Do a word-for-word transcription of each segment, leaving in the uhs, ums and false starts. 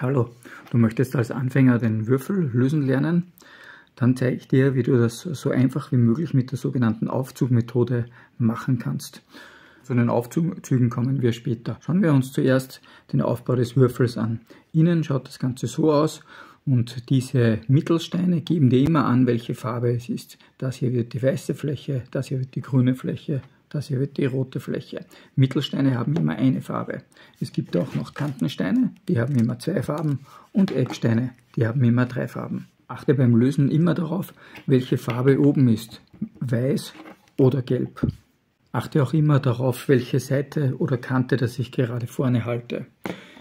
Hallo, du möchtest als Anfänger den Würfel lösen lernen? Dann zeige ich dir, wie du das so einfach wie möglich mit der sogenannten Aufzugmethode machen kannst. Zu den Aufzügen kommen wir später. Schauen wir uns zuerst den Aufbau des Würfels an. Innen schaut das Ganze so aus und diese Mittelsteine geben dir immer an, welche Farbe es ist. Das hier wird die weiße Fläche, das hier wird die grüne Fläche. Das hier wird die rote Fläche. Mittelsteine haben immer eine Farbe. Es gibt auch noch Kantensteine, die haben immer zwei Farben. Und Ecksteine, die haben immer drei Farben. Achte beim Lösen immer darauf, welche Farbe oben ist. Weiß oder gelb. Achte auch immer darauf, welche Seite oder Kante das ich gerade vorne halte.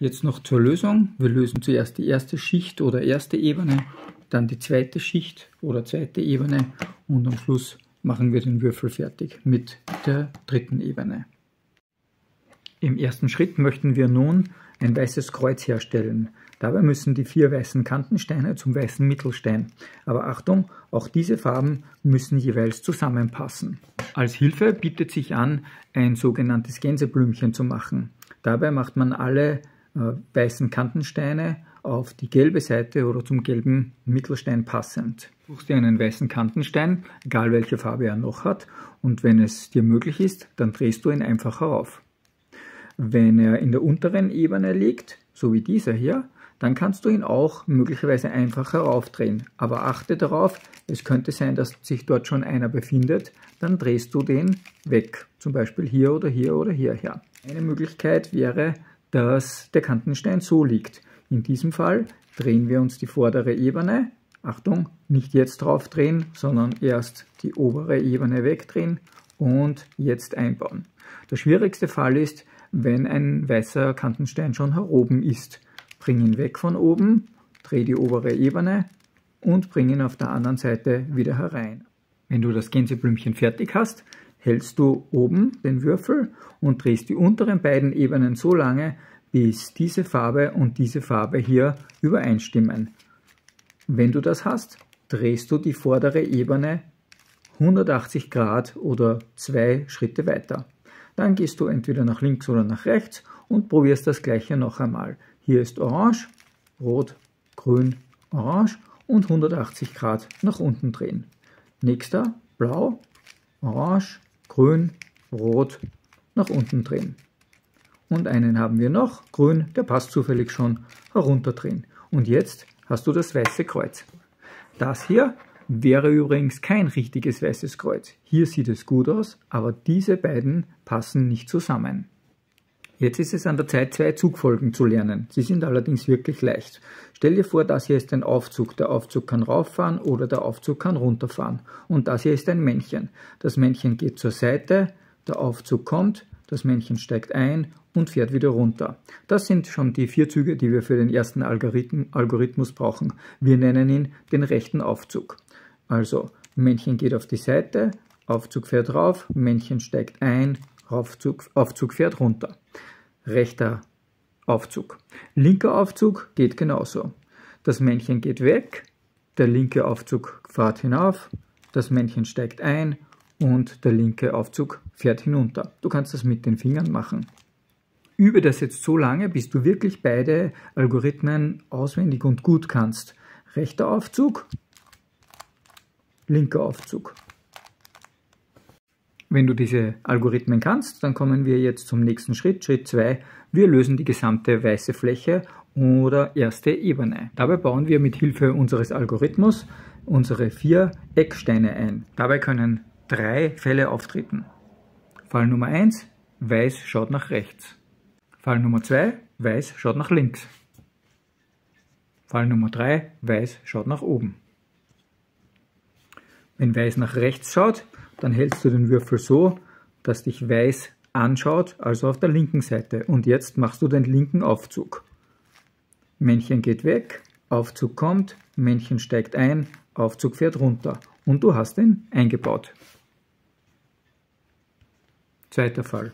Jetzt noch zur Lösung. Wir lösen zuerst die erste Schicht oder erste Ebene, dann die zweite Schicht oder zweite Ebene und am Schluss machen wir den Würfel fertig mit der dritten Ebene. Im ersten Schritt möchten wir nun ein weißes Kreuz herstellen. Dabei müssen die vier weißen Kantensteine zum weißen Mittelstein. Aber Achtung, auch diese Farben müssen jeweils zusammenpassen. Als Hilfe bietet sich an, ein sogenanntes Gänseblümchen zu machen. Dabei macht man alle äh, weißen Kantensteine auf die gelbe Seite oder zum gelben Mittelstein passend. Suchst dir einen weißen Kantenstein, egal welche Farbe er noch hat, und wenn es dir möglich ist, dann drehst du ihn einfach herauf. Wenn er in der unteren Ebene liegt, so wie dieser hier, dann kannst du ihn auch möglicherweise einfach heraufdrehen. Aber achte darauf, es könnte sein, dass sich dort schon einer befindet, dann drehst du den weg, zum Beispiel hier oder hier oder hierher. Eine Möglichkeit wäre, dass der Kantenstein so liegt. In diesem Fall drehen wir uns die vordere Ebene, Achtung, nicht jetzt drauf drehen, sondern erst die obere Ebene wegdrehen und jetzt einbauen. Der schwierigste Fall ist, wenn ein weißer Kantenstein schon heroben ist. Bring ihn weg von oben, dreh die obere Ebene und bring ihn auf der anderen Seite wieder herein. Wenn du das Gänseblümchen fertig hast, hältst du oben den Würfel und drehst die unteren beiden Ebenen so lange, bis diese Farbe und diese Farbe hier übereinstimmen. Wenn du das hast, drehst du die vordere Ebene hundertachtzig Grad oder zwei Schritte weiter. Dann gehst du entweder nach links oder nach rechts und probierst das gleiche noch einmal. Hier ist orange, rot, grün, orange und hundertachtzig Grad nach unten drehen. Nächster, blau, orange, grün, rot, nach unten drehen. Und einen haben wir noch, grün, der passt zufällig schon, herunterdrehen. Und jetzt hast du das weiße Kreuz. Das hier wäre übrigens kein richtiges weißes Kreuz. Hier sieht es gut aus, aber diese beiden passen nicht zusammen. Jetzt ist es an der Zeit, zwei Zugfolgen zu lernen. Sie sind allerdings wirklich leicht. Stell dir vor, das hier ist ein Aufzug. Der Aufzug kann rauffahren oder der Aufzug kann runterfahren. Und das hier ist ein Männchen. Das Männchen geht zur Seite, der Aufzug kommt, das Männchen steigt ein und fährt wieder runter. Das sind schon die vier Züge, die wir für den ersten Algorithmus brauchen. Wir nennen ihn den rechten Aufzug. Also, Männchen geht auf die Seite, Aufzug fährt rauf, Männchen steigt ein, Aufzug, Aufzug fährt runter. Rechter Aufzug. Linker Aufzug geht genauso. Das Männchen geht weg, der linke Aufzug fährt hinauf, das Männchen steigt ein und der linke Aufzug fährt hinunter. Du kannst das mit den Fingern machen. Übe das jetzt so lange, bis du wirklich beide Algorithmen auswendig und gut kannst. Rechter Aufzug, linker Aufzug. Wenn du diese Algorithmen kannst, dann kommen wir jetzt zum nächsten Schritt, Schritt zwei. Wir lösen die gesamte weiße Fläche oder erste Ebene. Dabei bauen wir mit Hilfe unseres Algorithmus unsere vier Ecksteine ein. Dabei können drei Fälle auftreten. Fall Nummer eins, weiß schaut nach rechts. Fall Nummer zwei, weiß schaut nach links. Fall Nummer drei, weiß schaut nach oben. Wenn weiß nach rechts schaut, dann hältst du den Würfel so, dass dich weiß anschaut, also auf der linken Seite. Und jetzt machst du den linken Aufzug. Männchen geht weg, Aufzug kommt, Männchen steigt ein, Aufzug fährt runter. Und du hast ihn eingebaut. Zweiter Fall.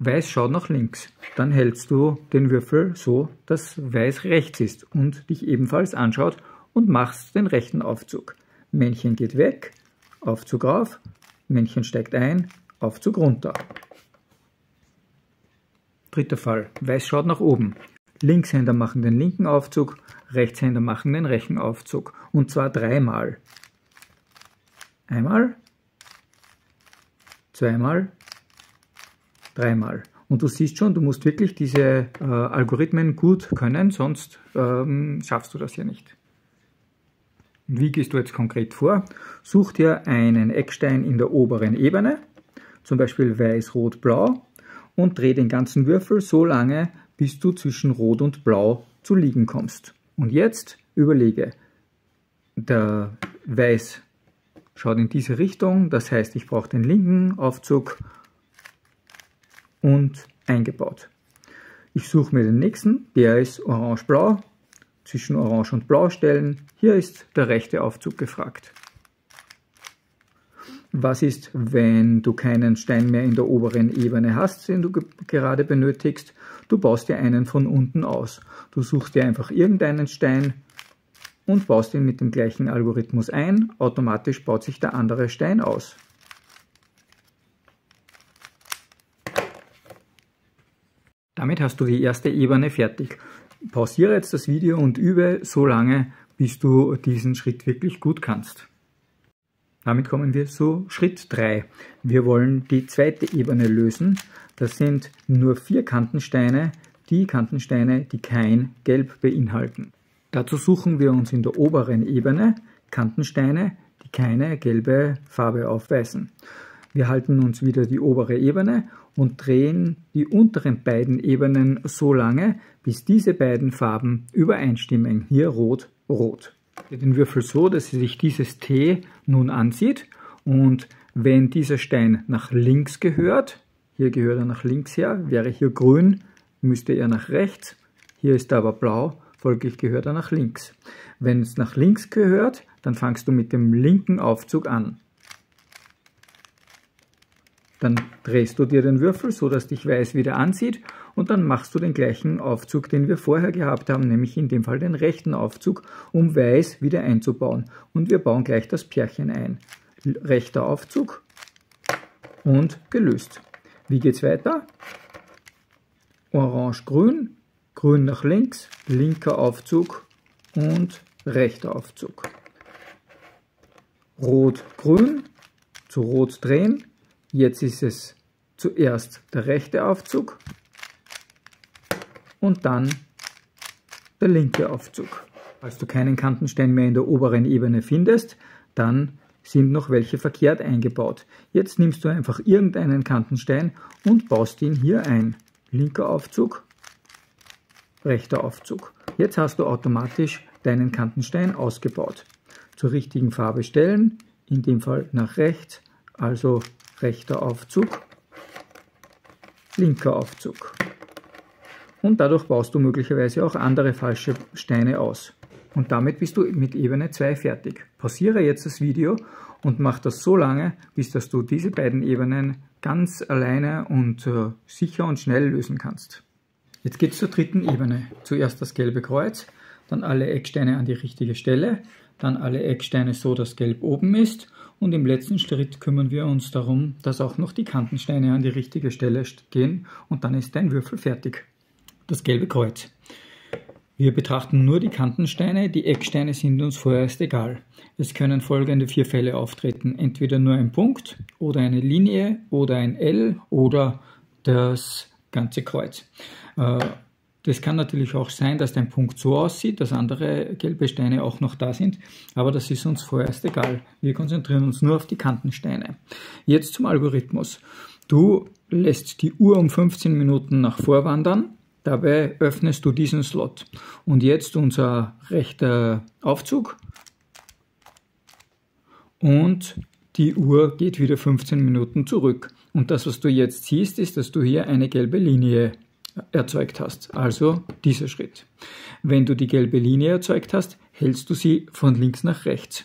Weiß schaut nach links, dann hältst du den Würfel so, dass weiß rechts ist und dich ebenfalls anschaut und machst den rechten Aufzug. Männchen geht weg, Aufzug auf, Männchen steigt ein, Aufzug runter. Dritter Fall, weiß schaut nach oben. Linkshänder machen den linken Aufzug, Rechtshänder machen den rechten Aufzug. Und zwar dreimal. Einmal, zweimal, dreimal. Und du siehst schon, du musst wirklich diese äh, Algorithmen gut können, sonst ähm, schaffst du das ja nicht. Wie gehst du jetzt konkret vor? Such dir einen Eckstein in der oberen Ebene, zum Beispiel weiß, rot, blau, und dreh den ganzen Würfel so lange, bis du zwischen rot und blau zu liegen kommst. Und jetzt überlege, der weiß schaut in diese Richtung, das heißt, ich brauche den linken Aufzug und eingebaut. Ich suche mir den nächsten, der ist orange-blau, zwischen orange und blau stellen. Hier ist der rechte Aufzug gefragt. Was ist, wenn du keinen Stein mehr in der oberen Ebene hast, den du ge- gerade benötigst? Du baust dir einen von unten aus. Du suchst dir einfach irgendeinen Stein und baust ihn mit dem gleichen Algorithmus ein. Automatisch baut sich der andere Stein aus. Damit hast du die erste Ebene fertig. Pausiere jetzt das Video und übe so lange, bis du diesen Schritt wirklich gut kannst. Damit kommen wir zu Schritt drei. Wir wollen die zweite Ebene lösen. Das sind nur vier Kantensteine, die Kantensteine, die kein Gelb beinhalten. Dazu suchen wir uns in der oberen Ebene Kantensteine, die keine gelbe Farbe aufweisen. Wir halten uns wieder die obere Ebene und drehen die unteren beiden Ebenen so lange, bis diese beiden Farben übereinstimmen. Hier rot, rot. Den Würfel so, dass sich dieses T nun ansieht. Und wenn dieser Stein nach links gehört, hier gehört er nach links her, wäre hier grün, müsste er nach rechts. Hier ist er aber blau, folglich gehört er nach links. Wenn es nach links gehört, dann fangst du mit dem linken Aufzug an. Dann drehst du dir den Würfel, so dass dich weiß wieder ansieht, und dann machst du den gleichen Aufzug, den wir vorher gehabt haben, nämlich in dem Fall den rechten Aufzug, um weiß wieder einzubauen. Und wir bauen gleich das Pärchen ein. Rechter Aufzug und gelöst. Wie geht's weiter? Orange-grün, grün nach links, linker Aufzug und rechter Aufzug. Rot-grün, zu rot drehen. Jetzt ist es zuerst der rechte Aufzug und dann der linke Aufzug. Falls du keinen Kantenstein mehr in der oberen Ebene findest, dann sind noch welche verkehrt eingebaut. Jetzt nimmst du einfach irgendeinen Kantenstein und baust ihn hier ein. Linker Aufzug, rechter Aufzug. Jetzt hast du automatisch deinen Kantenstein ausgebaut. Zur richtigen Farbe stellen, in dem Fall nach rechts, also rechter Aufzug, linker Aufzug. Und dadurch baust du möglicherweise auch andere falsche Steine aus. Und damit bist du mit Ebene zwei fertig. Pausiere jetzt das Video und mach das so lange, bis dass du diese beiden Ebenen ganz alleine und äh, sicher und schnell lösen kannst. Jetzt geht es zur dritten Ebene. Zuerst das gelbe Kreuz, dann alle Ecksteine an die richtige Stelle, dann alle Ecksteine so, dass gelb oben ist. Und im letzten Schritt kümmern wir uns darum, dass auch noch die Kantensteine an die richtige Stelle gehen, und dann ist dein Würfel fertig. Das gelbe Kreuz. Wir betrachten nur die Kantensteine, die Ecksteine sind uns vorerst egal. Es können folgende vier Fälle auftreten. Entweder nur ein Punkt oder eine Linie oder ein L oder das ganze Kreuz. Äh, Das kann natürlich auch sein, dass dein Punkt so aussieht, dass andere gelbe Steine auch noch da sind, aber das ist uns vorerst egal. Wir konzentrieren uns nur auf die Kantensteine. Jetzt zum Algorithmus. Du lässt die Uhr um fünfzehn Minuten nach vorwandern, dabei öffnest du diesen Slot. Und jetzt unser rechter Aufzug und die Uhr geht wieder fünfzehn Minuten zurück. Und das, was du jetzt siehst, ist, dass du hier eine gelbe Linie erzeugt hast, also dieser Schritt. Wenn du die gelbe Linie erzeugt hast, hältst du sie von links nach rechts.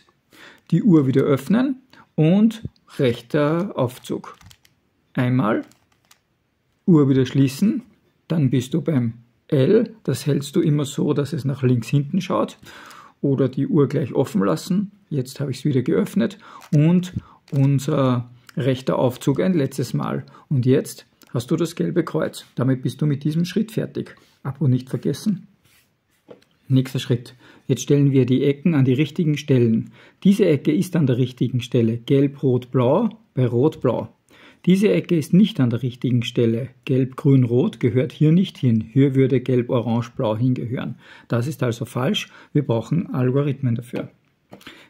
Die Uhr wieder öffnen und rechter Aufzug. Einmal, Uhr wieder schließen, dann bist du beim L, das hältst du immer so, dass es nach links hinten schaut, oder die Uhr gleich offen lassen, jetzt habe ich es wieder geöffnet, und unser rechter Aufzug ein letztes Mal. Und jetzt hast du das gelbe Kreuz. Damit bist du mit diesem Schritt fertig. Abo nicht vergessen. Nächster Schritt. Jetzt stellen wir die Ecken an die richtigen Stellen. Diese Ecke ist an der richtigen Stelle. Gelb, Rot, Blau bei Rot, Blau. Diese Ecke ist nicht an der richtigen Stelle. Gelb, Grün, Rot gehört hier nicht hin. Hier würde Gelb, Orange, Blau hingehören. Das ist also falsch. Wir brauchen Algorithmen dafür.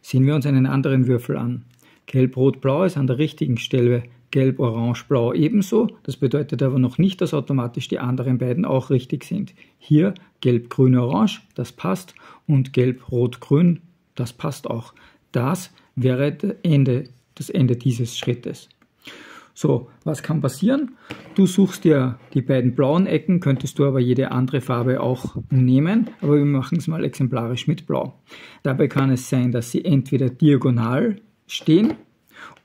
Sehen wir uns einen anderen Würfel an. Gelb, Rot, Blau ist an der richtigen Stelle. Gelb, Orange, Blau ebenso. Das bedeutet aber noch nicht, dass automatisch die anderen beiden auch richtig sind. Hier Gelb, Grün, Orange, das passt. Und Gelb, Rot, Grün, das passt auch. Das wäre das Ende, das Ende dieses Schrittes. So, was kann passieren? Du suchst dir die beiden blauen Ecken, könntest du aber jede andere Farbe auch nehmen, aber wir machen es mal exemplarisch mit Blau. Dabei kann es sein, dass sie entweder diagonal stehen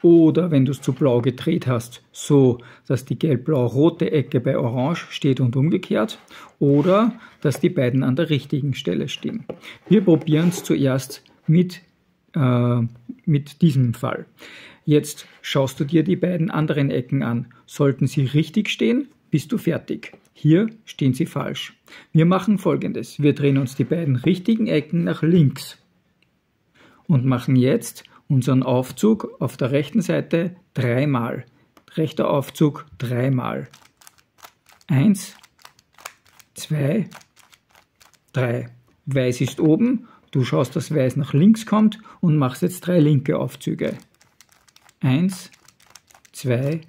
oder, wenn du es zu Blau gedreht hast, so, dass die gelb-blau-rote Ecke bei Orange steht und umgekehrt oder, dass die beiden an der richtigen Stelle stehen. Wir probieren es zuerst mit äh, mit diesem Fall. Jetzt schaust du dir die beiden anderen Ecken an. Sollten sie richtig stehen, bist du fertig. Hier stehen sie falsch. Wir machen Folgendes. Wir drehen uns die beiden richtigen Ecken nach links und machen jetzt unseren Aufzug auf der rechten Seite dreimal. Rechter Aufzug dreimal. Eins, zwei, drei. Weiß ist oben. Du schaust, dass Weiß nach links kommt und machst jetzt drei linke Aufzüge. Eins, zwei,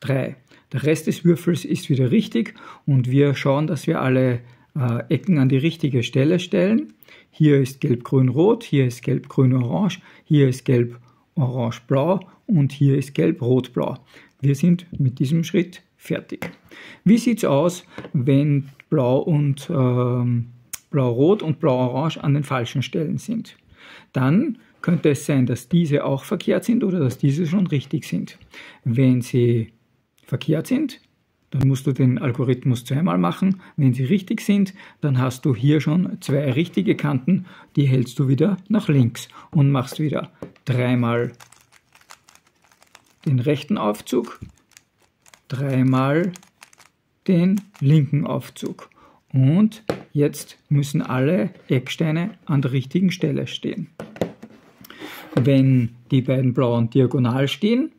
drei. Der Rest des Würfels ist wieder richtig und wir schauen, dass wir alle äh, Ecken an die richtige Stelle stellen. Hier ist Gelb, Grün, Rot, hier ist Gelb, Grün, Orange, hier ist Gelb, Orange, Blau und hier ist Gelb, Rot, Blau. Wir sind mit diesem Schritt fertig. Wie sieht es aus, wenn Blau und ähm, Blau-Rot und Blau-Orange an den falschen Stellen sind? Dann könnte es sein, dass diese auch verkehrt sind oder dass diese schon richtig sind. Wenn sie verkehrt sind, dann musst du den Algorithmus zweimal machen. Wenn sie richtig sind, dann hast du hier schon zwei richtige Kanten, die hältst du wieder nach links und machst wieder dreimal den rechten Aufzug, dreimal den linken Aufzug. Und jetzt müssen alle Ecksteine an der richtigen Stelle stehen. Wenn die beiden blauen diagonal stehen,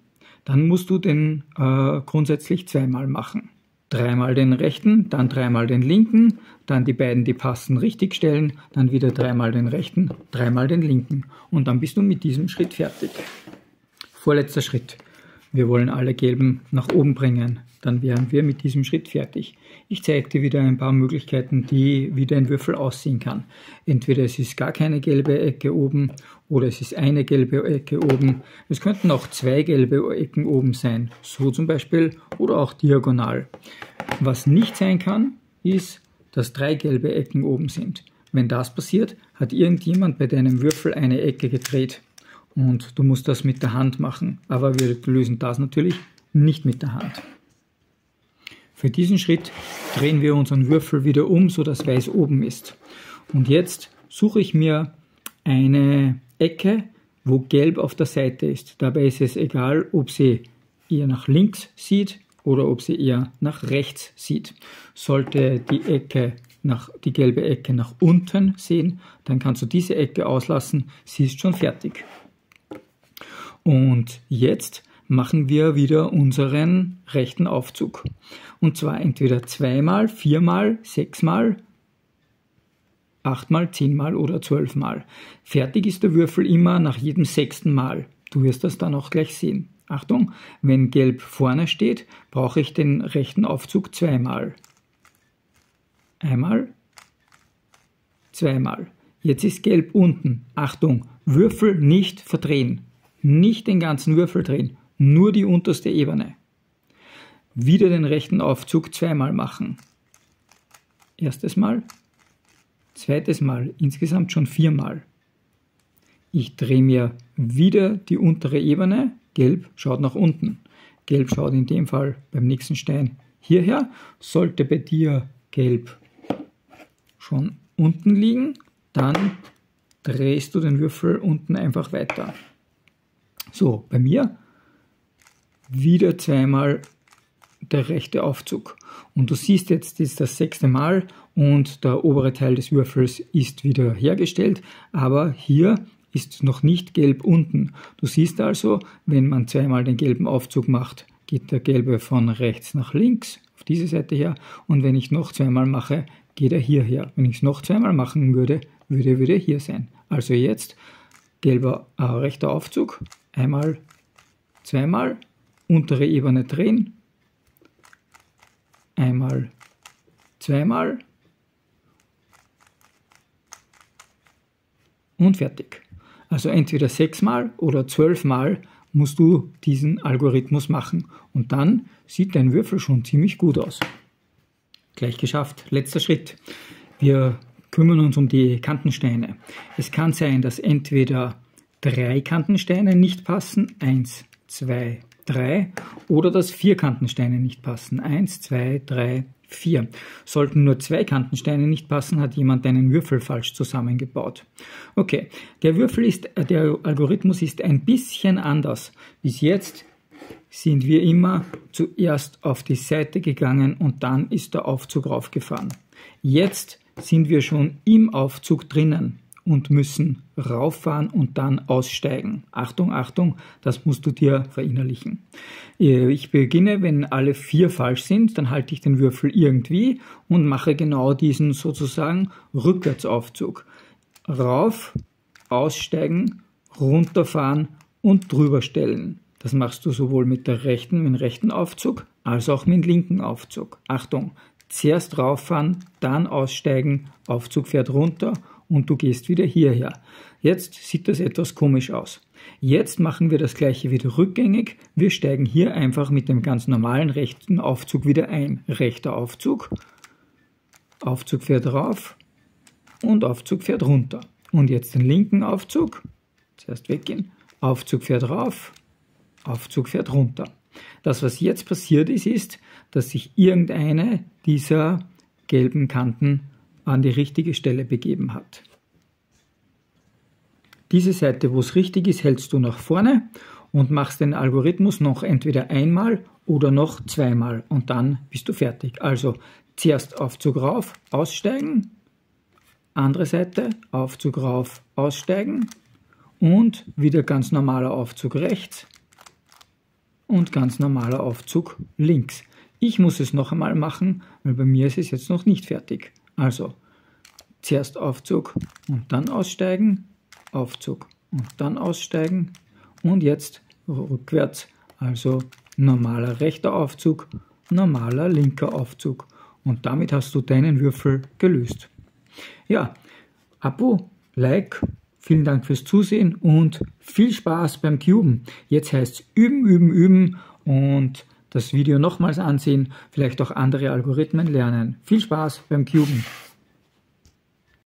dann musst du den äh, grundsätzlich zweimal machen. Dreimal den rechten, dann dreimal den linken, dann die beiden, die passen, richtig stellen, dann wieder dreimal den rechten, dreimal den linken. Und dann bist du mit diesem Schritt fertig. Vorletzter Schritt. Wir wollen alle gelben nach oben bringen. Dann wären wir mit diesem Schritt fertig. Ich zeige dir wieder ein paar Möglichkeiten, die, wie dein Würfel aussehen kann. Entweder es ist gar keine gelbe Ecke oben oder es ist eine gelbe Ecke oben. Es könnten auch zwei gelbe Ecken oben sein, so zum Beispiel, oder auch diagonal. Was nicht sein kann, ist, dass drei gelbe Ecken oben sind. Wenn das passiert, hat irgendjemand bei deinem Würfel eine Ecke gedreht und du musst das mit der Hand machen. Aber wir lösen das natürlich nicht mit der Hand. Für diesen Schritt drehen wir unseren Würfel wieder um, sodass Weiß oben ist. Und jetzt suche ich mir eine Ecke, wo Gelb auf der Seite ist. Dabei ist es egal, ob sie eher nach links sieht oder ob sie eher nach rechts sieht. Sollte die Ecke nach, die gelbe Ecke nach unten sehen, dann kannst du diese Ecke auslassen. Sie ist schon fertig. Und jetzt machen wir wieder unseren rechten Aufzug. Und zwar entweder zweimal, viermal, sechsmal, achtmal, zehnmal oder zwölfmal. Fertig ist der Würfel immer nach jedem sechsten Mal. Du wirst das dann auch gleich sehen. Achtung, wenn Gelb vorne steht, brauche ich den rechten Aufzug zweimal. Einmal, zweimal. Jetzt ist Gelb unten. Achtung, Würfel nicht verdrehen. Nicht den ganzen Würfel drehen. Nur die unterste Ebene. Wieder den rechten Aufzug zweimal machen. Erstes Mal, zweites Mal, insgesamt schon viermal. Ich drehe mir wieder die untere Ebene. Gelb schaut nach unten. Gelb schaut in dem Fall beim nächsten Stein hierher. Sollte bei dir Gelb schon unten liegen, dann drehst du den Würfel unten einfach weiter. So, bei mir wieder zweimal der rechte Aufzug. Und du siehst jetzt, das ist das sechste Mal und der obere Teil des Würfels ist wieder hergestellt, aber hier ist noch nicht gelb unten. Du siehst also, wenn man zweimal den gelben Aufzug macht, geht der gelbe von rechts nach links, auf diese Seite her, und wenn ich noch zweimal mache, geht er hierher. Wenn ich es noch zweimal machen würde, würde er wieder hier sein. Also jetzt gelber äh, rechter Aufzug, einmal, zweimal, untere Ebene drehen, einmal, zweimal und fertig. Also entweder sechsmal oder zwölfmal musst du diesen Algorithmus machen und dann sieht dein Würfel schon ziemlich gut aus. Gleich geschafft. Letzter Schritt. Wir kümmern uns um die Kantensteine. Es kann sein, dass entweder drei Kantensteine nicht passen, eins, zwei, drei, oder dass vier Kantensteine nicht passen, eins, zwei, drei, vier. Sollten nur zwei Kantensteine nicht passen, hat jemand einen Würfel falsch zusammengebaut. Okay, der Würfel ist, der Algorithmus ist ein bisschen anders. Bis jetzt sind wir immer zuerst auf die Seite gegangen und dann ist der Aufzug raufgefahren. Jetzt sind wir schon im Aufzug drinnen und müssen rauffahren und dann aussteigen. Achtung, Achtung, das musst du dir verinnerlichen. Ich beginne, wenn alle vier falsch sind, dann halte ich den Würfel irgendwie und mache genau diesen sozusagen Rückwärtsaufzug. Rauf, aussteigen, runterfahren und drüber stellen. Das machst du sowohl mit der rechten, mit dem rechten Aufzug, als auch mit dem linken Aufzug. Achtung, zuerst rauffahren, dann aussteigen, Aufzug fährt runter und du gehst wieder hierher. Jetzt sieht das etwas komisch aus. Jetzt machen wir das gleiche wieder rückgängig. Wir steigen hier einfach mit dem ganz normalen rechten Aufzug wieder ein. Rechter Aufzug, Aufzug fährt rauf und Aufzug fährt runter. Und jetzt den linken Aufzug, zuerst weggehen, Aufzug fährt rauf, Aufzug fährt runter. Das, was jetzt passiert ist, ist, dass sich irgendeine dieser gelben Kanten an die richtige Stelle begeben hat. Diese Seite, wo es richtig ist, hältst du nach vorne und machst den Algorithmus noch entweder einmal oder noch zweimal und dann bist du fertig. Also zuerst Aufzug rauf, aussteigen, andere Seite, Aufzug rauf, aussteigen und wieder ganz normaler Aufzug rechts und ganz normaler Aufzug links. Ich muss es noch einmal machen, weil bei mir ist es jetzt noch nicht fertig. Also, zuerst Aufzug und dann aussteigen, Aufzug und dann aussteigen und jetzt rückwärts, also normaler rechter Aufzug, normaler linker Aufzug. Und damit hast du deinen Würfel gelöst. Ja, Abo, Like, vielen Dank fürs Zusehen und viel Spaß beim Cuben. Jetzt heißt es üben, üben, üben und das Video nochmals ansehen, vielleicht auch andere Algorithmen lernen. Viel Spaß beim Cuben!